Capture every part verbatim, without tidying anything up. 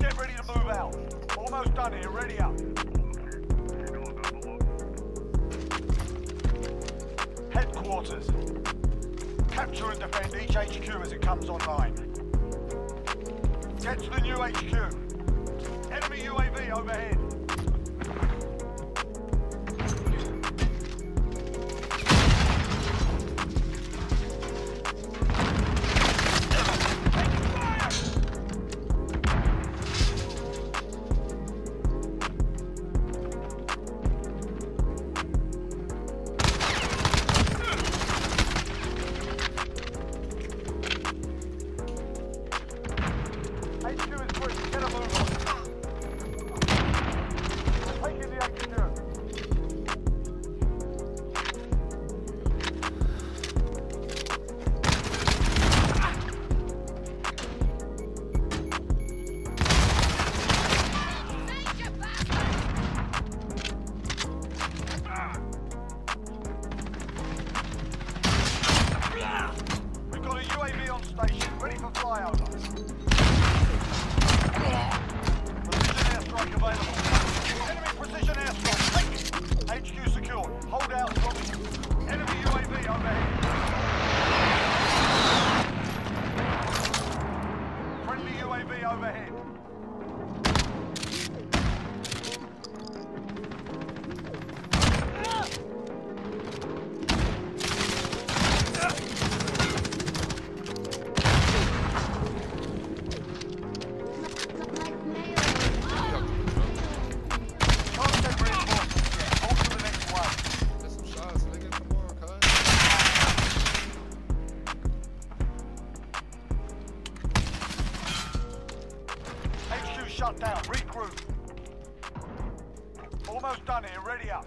Get ready to move out. Almost done here. Ready up. Headquarters. Capture and defend each H Q as it comes online. Get to the new H Q. Enemy U A V overhead. Shut down, regroup. Almost done here, ready up.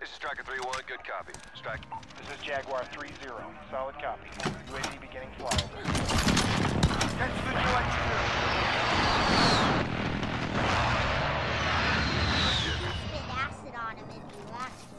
This is Striker three one, good copy. Strike. This is Jaguar three zero, solid copy. U A V beginning flyover. Get to the U A V. Spit acid on him and relax him.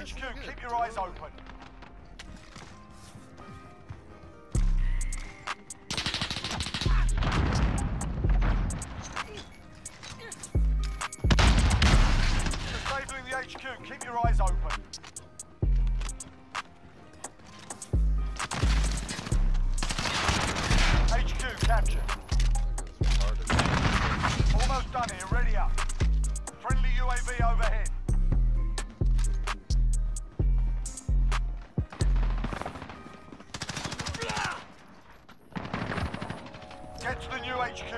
H Q, keep your eyes open. Disabling the H Q, keep your eyes open. H Q captured. Almost done here, ready up. Friendly U A V overhead. Get to the new H Q.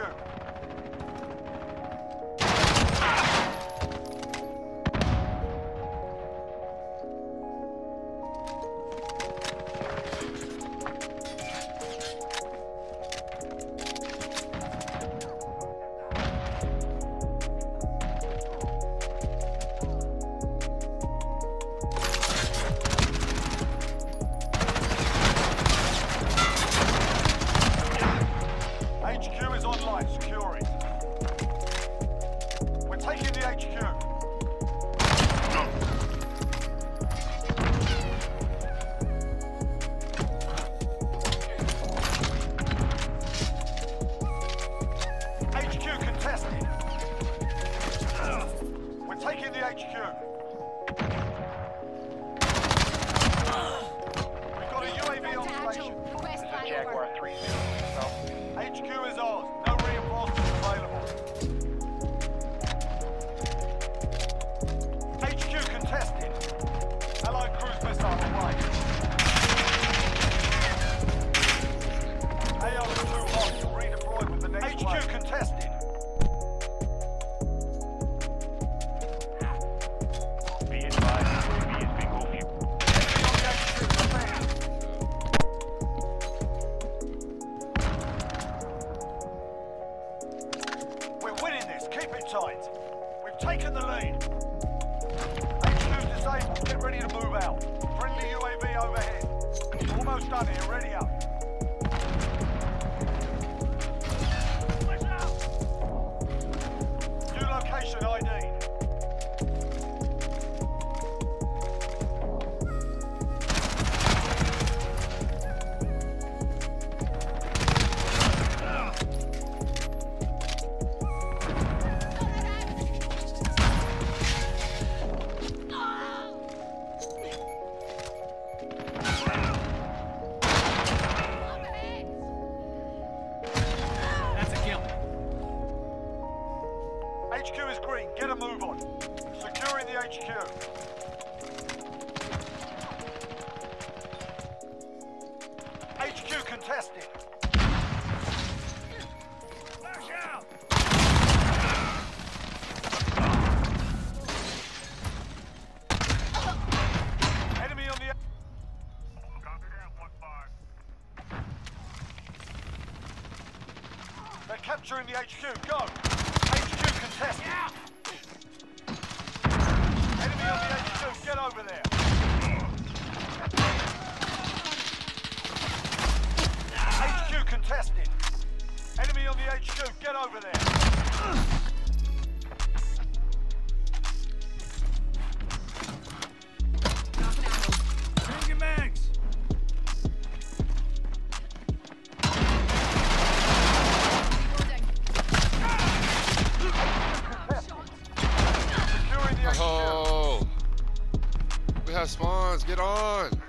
Capturing the H Q, go! H Q contested! Yeah. Enemy on the H Q, get over there! H Q contested! Enemy on the H Q, get over there! Get on!